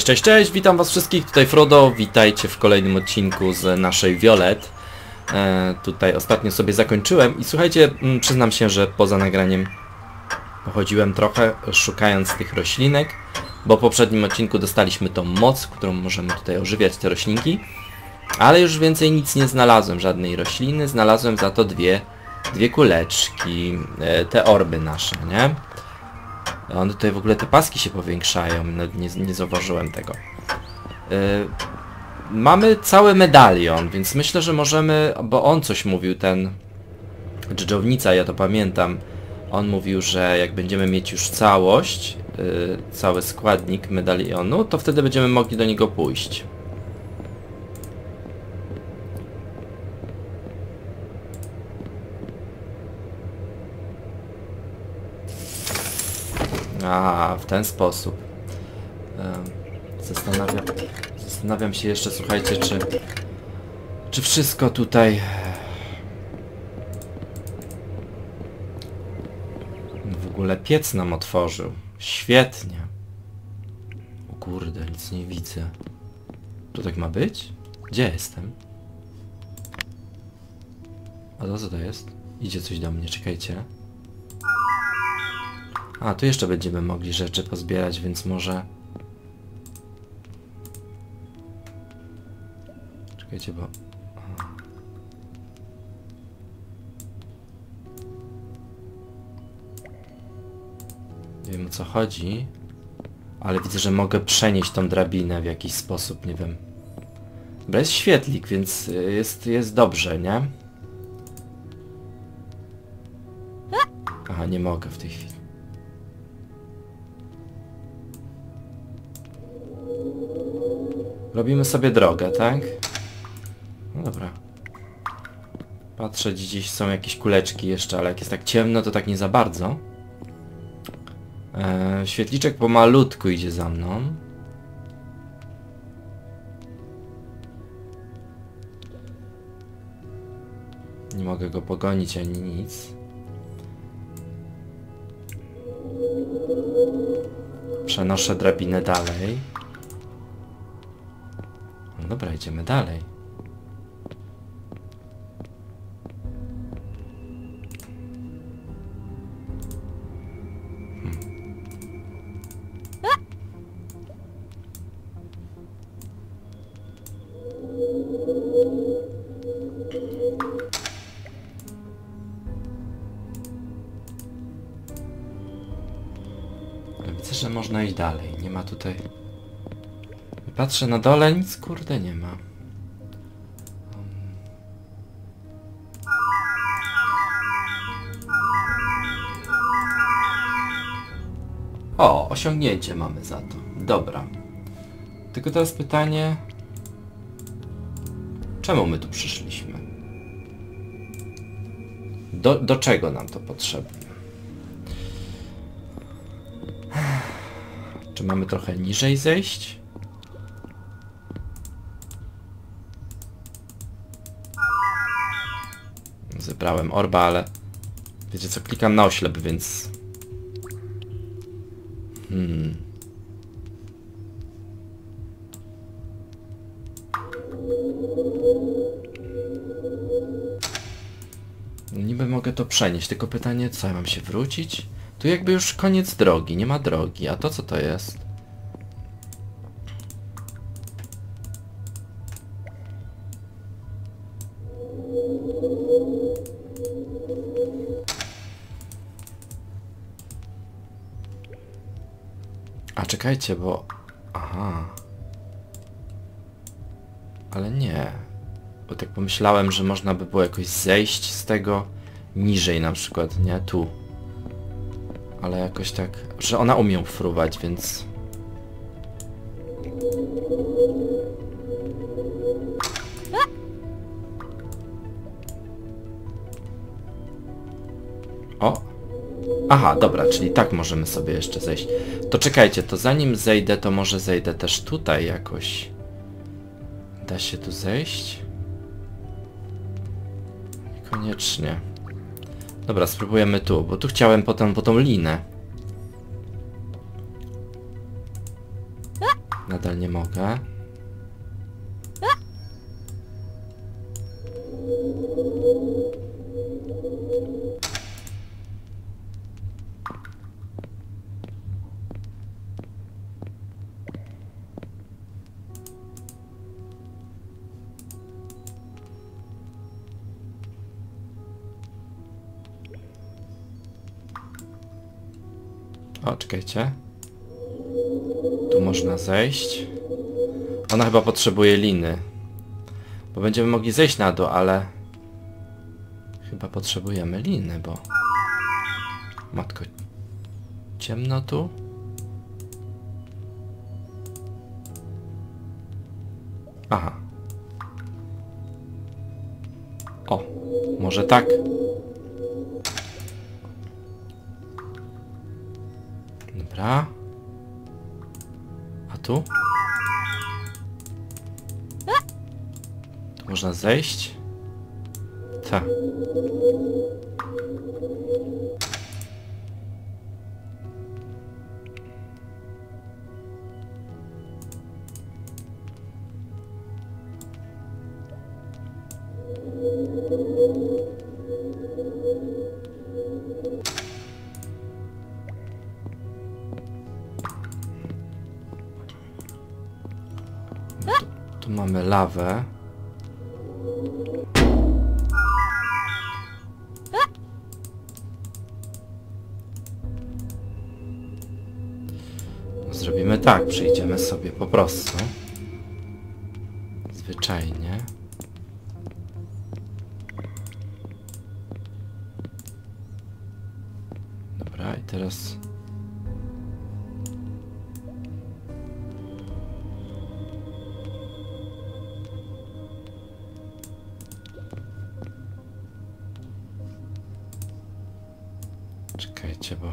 Cześć, witam was wszystkich, tutaj Frodo, witajcie w kolejnym odcinku z naszej Violett. Tutaj ostatnio sobie zakończyłem i słuchajcie, przyznam się, że poza nagraniem pochodziłem trochę, szukając tych roślinek, bo w poprzednim odcinku dostaliśmy tą moc, którą możemy tutaj ożywiać te roślinki, ale już więcej nic nie znalazłem, żadnej rośliny, znalazłem za to dwie kuleczki, te orby nasze, nie? One tutaj w ogóle te paski się powiększają, nie zauważyłem tego. Mamy cały medalion, więc myślę, że możemy, bo on coś mówił, ten dżdżownica, ja to pamiętam. On mówił, że jak będziemy mieć już całość, cały składnik medalionu, to wtedy będziemy mogli do niego pójść. A, w ten sposób. Zastanawiam się jeszcze, słuchajcie, czy wszystko tutaj... W ogóle piec nam otworzył. Świetnie. O kurde, nic nie widzę. To tak ma być? Gdzie jestem? A to co to jest? Idzie coś do mnie, czekajcie. A, tu jeszcze będziemy mogli rzeczy pozbierać, więc może... Czekajcie, bo... Nie wiem, o co chodzi, ale widzę, że mogę przenieść tą drabinę w jakiś sposób, nie wiem. Bez świetlik, więc jest dobrze, nie? Aha, nie mogę w tej chwili. Robimy sobie drogę, tak? No dobra. Patrzę, gdzieś są jakieś kuleczki jeszcze, ale jak jest tak ciemno, to tak nie za bardzo. Świetliczek pomalutku idzie za mną. Nie mogę go pogonić ani nic. Przenoszę drabinę dalej. Dobra, idziemy dalej. Widzę, że można iść dalej. Nie ma tutaj... Patrzę na dole, nic kurde nie ma. O, osiągnięcie mamy za to. Dobra. Tylko teraz pytanie... Czemu my tu przyszliśmy? Do czego nam to potrzebne? Czy mamy trochę niżej zejść? Zebrałem orba, ale wiecie co, klikam na oślep, więc... Niby mogę to przenieść, tylko pytanie, co ja mam się wrócić? Tu jakby już koniec drogi, nie ma drogi, a to co to jest? Czekajcie, bo... Aha. Ale nie. Bo tak pomyślałem, że można by było jakoś zejść z tego niżej na przykład, nie? Tu. Ale jakoś tak... Że ona umie fruwać, więc... O! Aha, dobra, czyli tak możemy sobie jeszcze zejść. To czekajcie, to zanim zejdę, to może zejdę też tutaj jakoś. Da się tu zejść? Niekoniecznie. Dobra, spróbujemy tu, bo tu chciałem potem po tą linę. Nadal nie mogę. O, czekajcie. Tu można zejść. Ona chyba potrzebuje liny. Bo będziemy mogli zejść na dół, ale... Chyba potrzebujemy liny, bo... Matko... Ciemno tu? Aha. O, może tak? Dobra. A tu? Tu można zejść? Tak. Tu mamy lawę. Zrobimy tak, przyjdziemy sobie po prostu. Zwyczajnie. Dobra, i teraz... Czekajcie, bo...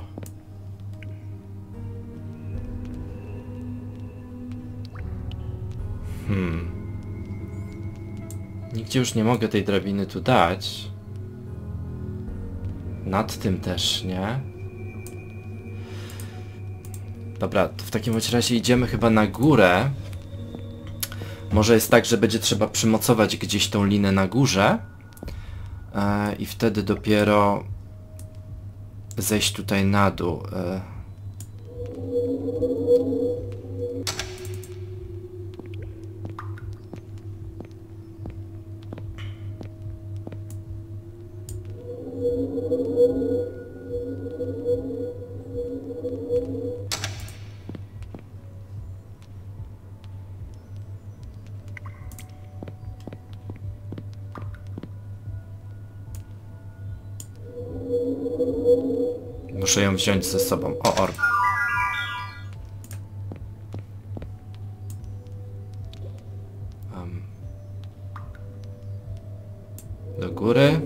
Nigdzie już nie mogę tej drabiny tu dać. Nad tym też nie. Dobra, to w takim razie idziemy chyba na górę. Może jest tak, że będzie trzeba przymocować gdzieś tą linę na górze. I wtedy dopiero... zejść tutaj na dół. Muszę ją wziąć ze sobą. O, orb. Do góry.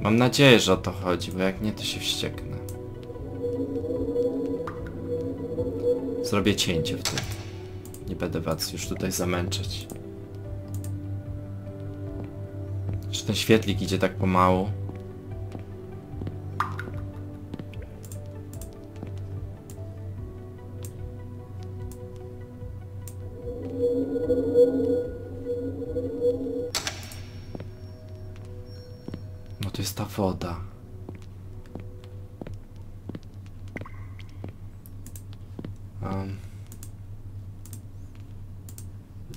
Mam nadzieję, że o to chodzi, bo jak nie, to się wścieknę. Zrobię cięcie w tym. Nie będę was już tutaj zamęczać. Czy ten świetlik idzie tak pomału? To jest ta woda.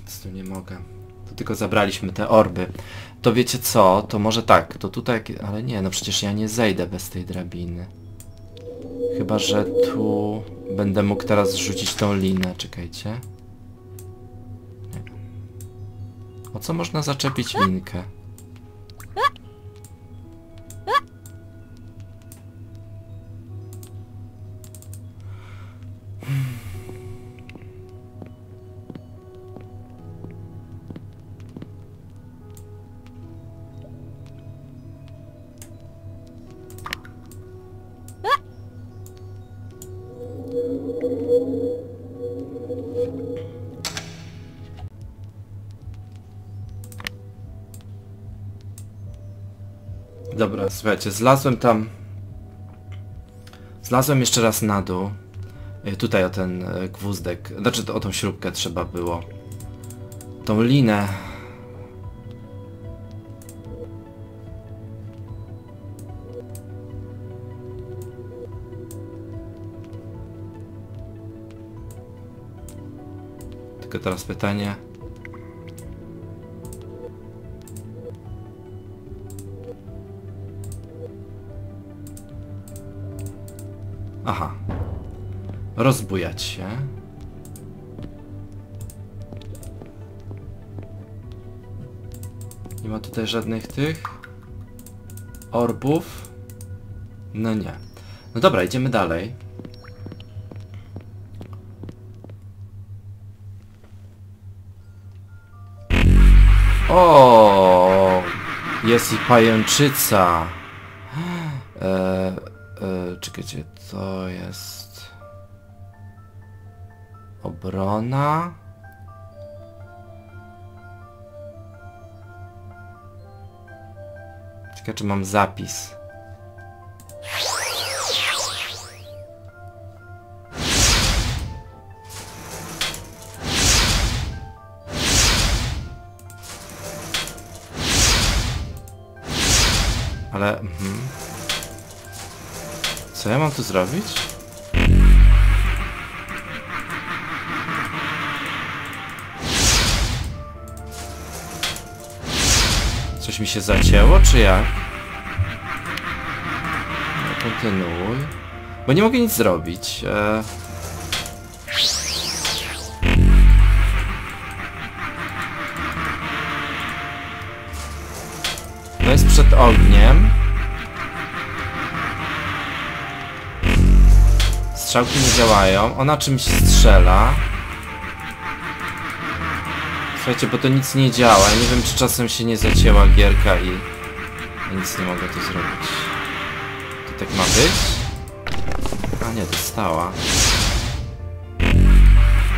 Nic tu nie mogę. To tylko zabraliśmy te orby. To wiecie co? To może tak. To tutaj... Ale nie, no przecież ja nie zejdę bez tej drabiny. Chyba, że tu... Będę mógł teraz rzucić tą linę. Czekajcie. Nie. O co można zaczepić linkę? Dobra, słuchajcie, zlazłem tam... Zlazłem jeszcze raz na dół. Tutaj o ten gwózdek, znaczy o tą śrubkę trzeba było. Tą linę. Tylko teraz pytanie... Aha. Rozbujać się. Nie ma tutaj żadnych tych orbów. No nie. No dobra, idziemy dalej. O, jest i pajęczyca. Czekajcie, to jest... Obrona... Ciekawe, czy mam zapis. Ale... Co ja mam tu zrobić? Coś mi się zacięło, czy jak? No, kontynuuj. Bo nie mogę nic zrobić. To jest przed ogniem. Strzałki nie działają, ona czymś strzela. Słuchajcie, bo to nic nie działa. Nie wiem, czy czasem się nie zacięła gierka i... Ja nic nie mogę tu zrobić. To tak ma być? A nie, dostała.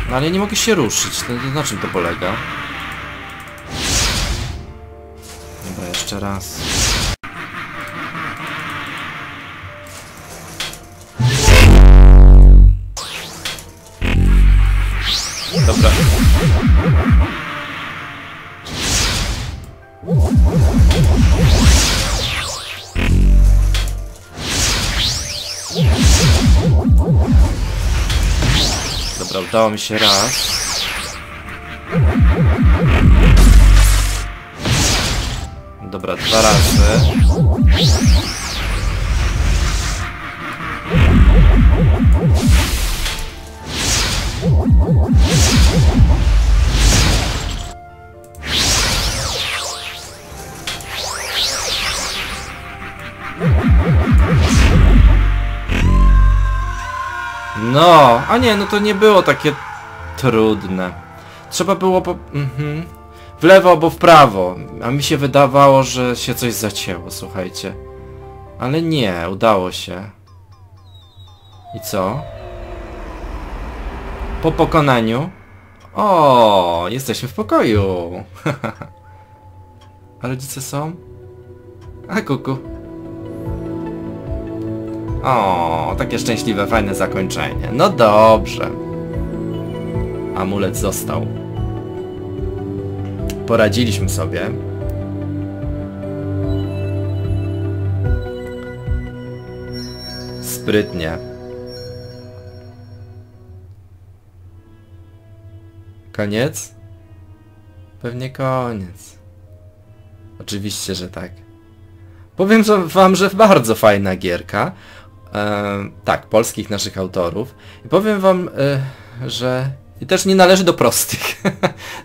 No ale nie mogę się ruszyć. Na czym to polega? Dobra, jeszcze raz. Dobra. Dobra, udało mi się raz. Dobra, dwa razy. No, a nie, no to nie było takie trudne. Trzeba było po... w lewo albo w prawo. A mi się wydawało, że się coś zacięło, słuchajcie. Ale nie, udało się. I co? Po pokonaniu... O, jesteśmy w pokoju. A rodzice są? A kuku. O, takie szczęśliwe, fajne zakończenie. No dobrze. Amulet został. Poradziliśmy sobie. Sprytnie. Koniec? Pewnie koniec. Oczywiście, że tak. Powiem wam, że bardzo fajna gierka. Tak, polskich naszych autorów. I powiem wam, że też nie należy do prostych.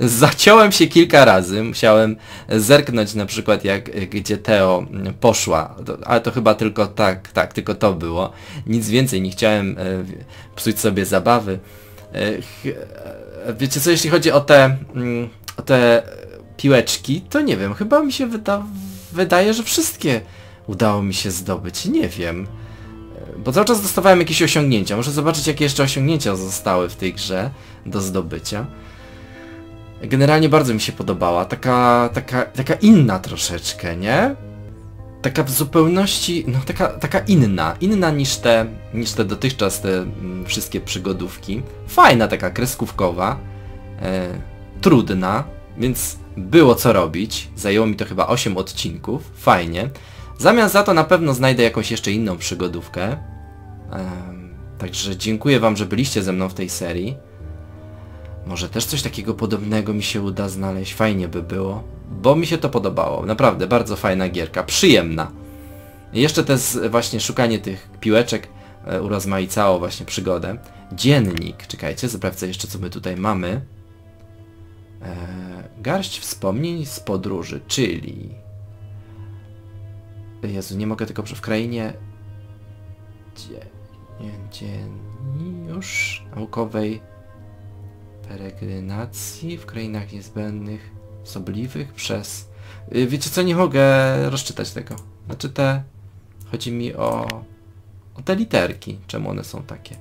Zaciąłem się kilka razy. Musiałem zerknąć na przykład jak, gdzie Teo poszła. Ale to chyba tylko tak, tylko to było. Nic więcej, nie chciałem psuć sobie zabawy. Wiecie co, jeśli chodzi o te piłeczki, to nie wiem, chyba mi się wydaje, że wszystkie udało mi się zdobyć. Nie wiem. Bo cały czas dostawałem jakieś osiągnięcia. Muszę zobaczyć, jakie jeszcze osiągnięcia zostały w tej grze do zdobycia. Generalnie bardzo mi się podobała. Taka inna troszeczkę, nie? Taka w zupełności, no taka inna. Inna niż te dotychczas te wszystkie przygodówki. Fajna taka, kreskówkowa. Trudna, więc było co robić. Zajęło mi to chyba 8 odcinków. Fajnie. Zamiast za to na pewno znajdę jakąś jeszcze inną przygodówkę. Także dziękuję wam, że byliście ze mną w tej serii. Może też coś takiego podobnego mi się uda znaleźć. Fajnie by było. Bo mi się to podobało. Naprawdę bardzo fajna gierka. Przyjemna. I jeszcze też właśnie szukanie tych piłeczek urozmaicało właśnie przygodę. Dziennik. Czekajcie, sprawdzę jeszcze, co my tutaj mamy. Garść wspomnień z podróży, czyli... Jezu, nie mogę tego w krainie... Dzienniusz naukowej peregrynacji w krainach niezbędnych, sobliwych przez... Wiecie co, nie mogę rozczytać tego. Znaczy te... Chodzi mi o te literki. Czemu one są takie?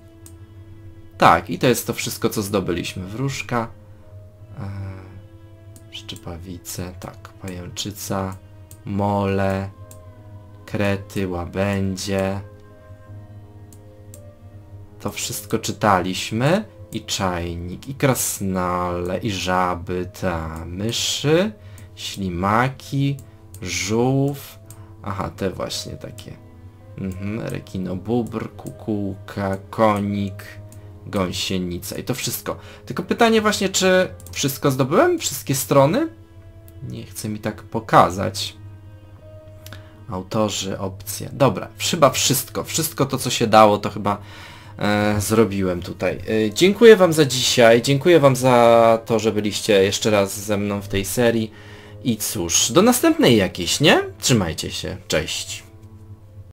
Tak, i to jest to wszystko, co zdobyliśmy. Wróżka, szczypawice, tak, pajęczyca, mole, krety, łabędzie. To wszystko czytaliśmy. I czajnik, i krasnale, i żaby, ta, myszy, ślimaki, żółw. Aha, te właśnie takie. Rekinobóbr, kukułka, konik, gąsienica. I to wszystko. Tylko pytanie właśnie, czy wszystko zdobyłem? Wszystkie strony? Nie chcę mi tak pokazać. Autorzy, opcje. Dobra, chyba wszystko. Wszystko to, co się dało, to chyba zrobiłem tutaj. Dziękuję wam za dzisiaj. Dziękuję wam za to, że byliście jeszcze raz ze mną w tej serii. I cóż, do następnej jakiejś, nie? Trzymajcie się. Cześć.